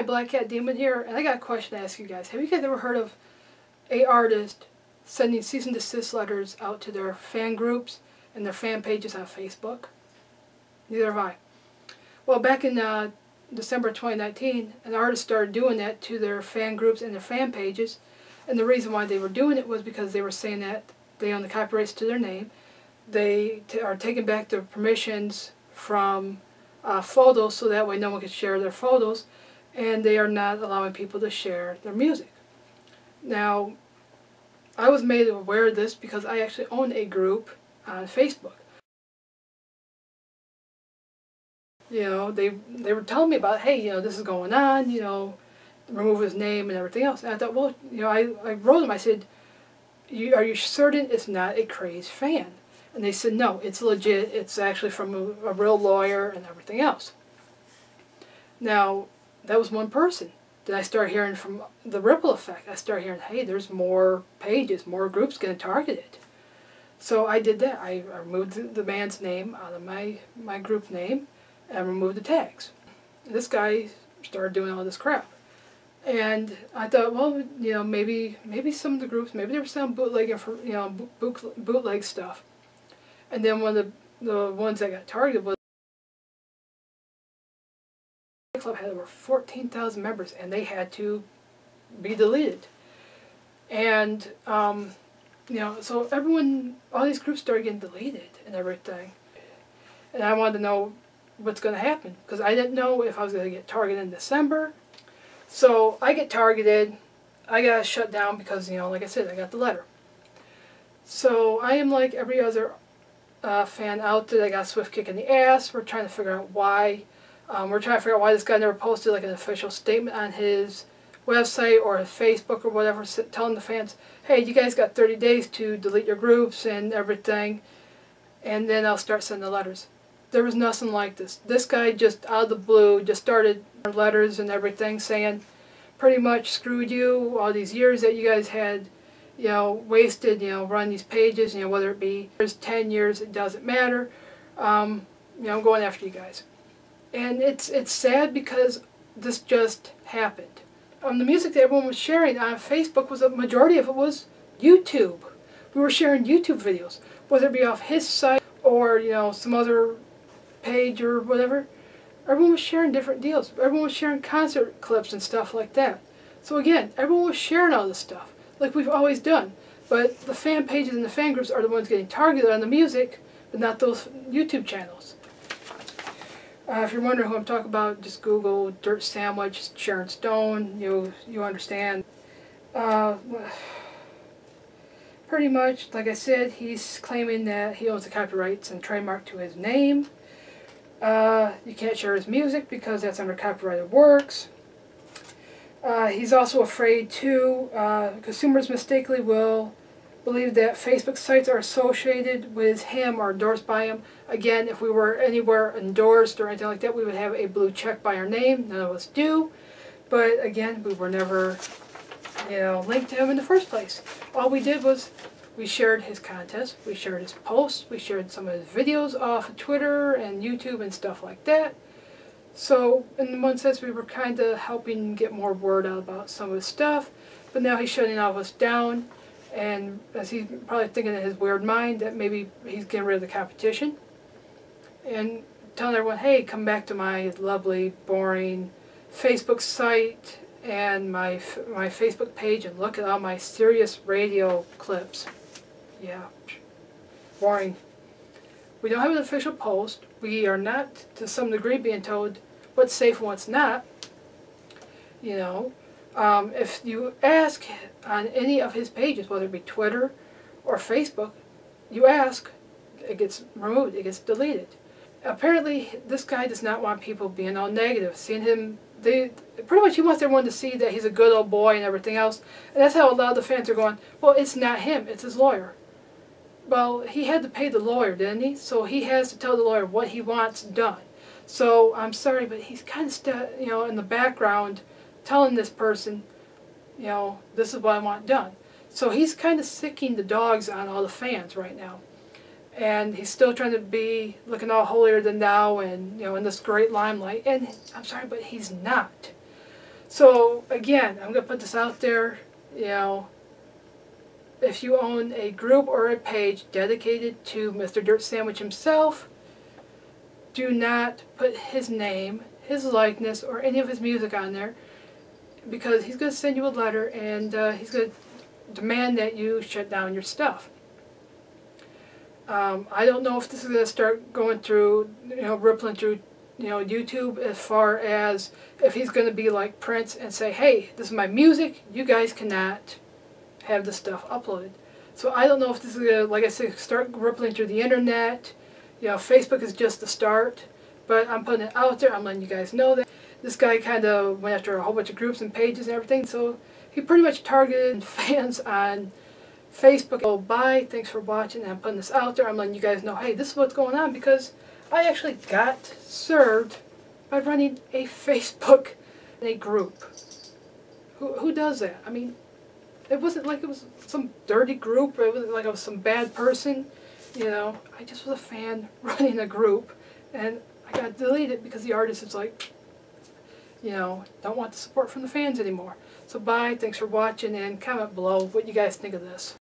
Hi, Black Cat Demon here, and I got a question to ask you guys. Have you guys ever heard of an artist sending cease and desist letters out to their fan groups and their fan pages on Facebook? Neither have I. Well, back in December 2019, an artist started doing that to their fan groups and their fan pages, and the reason why they were doing it was because they were saying that they own the copyrights to their name, they are taking back their permissions from photos so that way no one can share their photos, and they are not allowing people to share their music. Now, I was made aware of this because I actually own a group on Facebook. You know, they were telling me about, hey, you know, this is going on, you know, remove his name and everything else. And I thought, well, you know, I wrote them, I said, are you certain it's not a crazed fan? And they said, no, it's legit, it's actually from a real lawyer and everything else. Now, that was one person. Then I started hearing from the ripple effect. I started hearing, hey, there's more pages, more groups going to target it. So I did that. I removed the man's name out of my group name and removed the tags. And this guy started doing all this crap. And I thought, well, you know, maybe some of the groups, maybe they were selling bootleg, you know, bootleg stuff. And then one of the ones that got targeted was the club had over 14,000 members, and they had to be deleted. And you know, so everyone, all these groups started getting deleted and everything. And I wanted to know what's going to happen because I didn't know if I was going to get targeted in December. So I get targeted, I got shut down because, you know, like I said, I got the letter. So I am like every other fan out there that got swift kick in the ass. We're trying to figure out why. We're trying to figure out why this guy never posted like an official statement on his website or his Facebook or whatever, telling the fans, hey, you guys got 30 days to delete your groups and everything, and then I'll start sending the letters. There was nothing like this. This guy just out of the blue just started letters and everything saying pretty much screwed you, all these years that you guys had, you know, wasted, you know, running these pages, you know, whether it be 10 years, it doesn't matter, you know, I'm going after you guys. And it's sad because this just happened. The music that everyone was sharing on Facebook was a majority of it was YouTube. We were sharing YouTube videos, whether it be off his site or, you know, some other page or whatever. Everyone was sharing different deals. Everyone was sharing concert clips and stuff like that. So again, everyone was sharing all this stuff, like we've always done. But the fan pages and the fan groups are the ones getting targeted on the music, but not those YouTube channels. If you're wondering who I'm talking about, just Google Dirt Sandwich, Sharon Stone, you understand. Pretty much, like I said, he's claiming that he owns the copyrights and trademark to his name. You can't share his music because that's under copyrighted works. He's also afraid too, consumers mistakenly will believe that Facebook sites are associated with him or endorsed by him. Again, if we were anywhere endorsed or anything like that, we would have a blue check by our name. None of us do. But again, we were never, you know, linked to him in the first place. All we did was we shared his contests, we shared his posts, we shared some of his videos off of Twitter and YouTube and stuff like that. So in one sense, we were kind of helping get more word out about some of his stuff. But now he's shutting all of us down. And as he's probably thinking in his weird mind that maybe he's getting rid of the competition and telling everyone, hey, come back to my lovely, boring Facebook site and my Facebook page and look at all my serious radio clips. Yeah, boring. We don't have an official post. We are not, to some degree, being told what's safe and what's not, you know. If you ask on any of his pages, whether it be Twitter or Facebook, you ask, it gets removed, it gets deleted. Apparently, this guy does not want people being all negative, seeing him, pretty much he wants everyone to see that he's a good old boy and everything else, and that's how a lot of the fans are going, well, it's not him, it's his lawyer. Well, he had to pay the lawyer, didn't he? So he has to tell the lawyer what he wants done. So, I'm sorry, but he's kind of, you know, in the background, telling this person, you know, this is what I want done. So he's kind of sicking the dogs on all the fans right now. And he's still trying to be looking all holier than thou and, you know, in this great limelight. And I'm sorry, but he's not. So again, I'm going to put this out there, you know, if you own a group or a page dedicated to Mr. Dirt Sandwich himself, do not put his name, his likeness, or any of his music on there, because he's going to send you a letter and he's going to demand that you shut down your stuff. I don't know if this is going to start going through, you know, rippling through, you know, YouTube, as far as if he's going to be like Prince and say, hey, this is my music, you guys cannot have this stuff uploaded. So I don't know if this is going to, like I said, start rippling through the internet. You know, Facebook is just the start, but I'm putting it out there. I'm letting you guys know that this guy kind of went after a whole bunch of groups and pages and everything, so he pretty much targeted fans on Facebook. Oh, bye, thanks for watching. I'm putting this out there. I'm letting you guys know, hey, this is what's going on, because I actually got served by running a Facebook in a group. Who does that? I mean, it wasn't like it was some dirty group. It wasn't like I was some bad person. You know, I just was a fan running a group, and I got deleted because the artist is like, you know, don't want the support from the fans anymore. So bye, thanks for watching, and comment below what you guys think of this.